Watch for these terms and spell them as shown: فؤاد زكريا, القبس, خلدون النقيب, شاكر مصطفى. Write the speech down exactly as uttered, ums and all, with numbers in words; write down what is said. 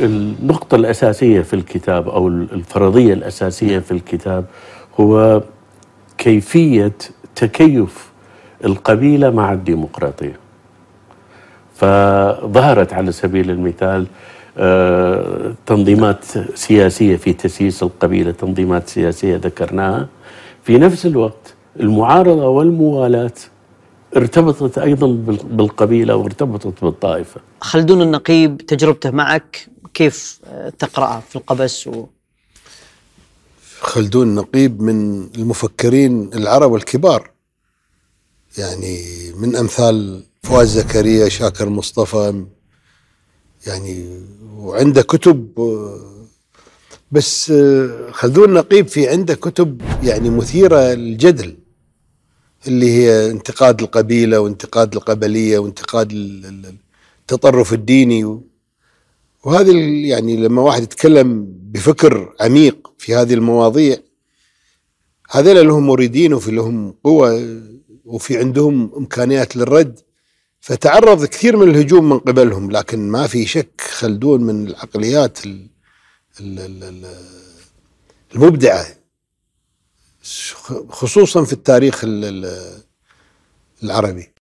النقطة الأساسية في الكتاب أو الفرضية الأساسية في الكتاب هو كيفية تكيف القبيلة مع الديمقراطية. فظهرت على سبيل المثال تنظيمات سياسية في تسييس القبيلة، تنظيمات سياسية ذكرناها. في نفس الوقت المعارضة والموالاة ارتبطت أيضا بالقبيلة وارتبطت بالطائفة. خلدون النقيب تجربته معك كيف تقرأه في القبس؟ و... خلدون النقيب من المفكرين العرب الكبار، يعني من أمثال فؤاد زكريا، شاكر مصطفى، يعني وعنده كتب. بس خلدون النقيب في عنده كتب يعني مثيرة للجدل، اللي هي انتقاد القبيلة وانتقاد القبلية وانتقاد التطرف الديني، وهذه يعني لما واحد يتكلم بفكر عميق في هذه المواضيع، هذول لهم مريدين وفي لهم قوة وفي عندهم إمكانيات للرد، فتعرض كثير من الهجوم من قبلهم. لكن ما في شك خلدون من العقليات المبدعة، خصوصا في التاريخ العربي.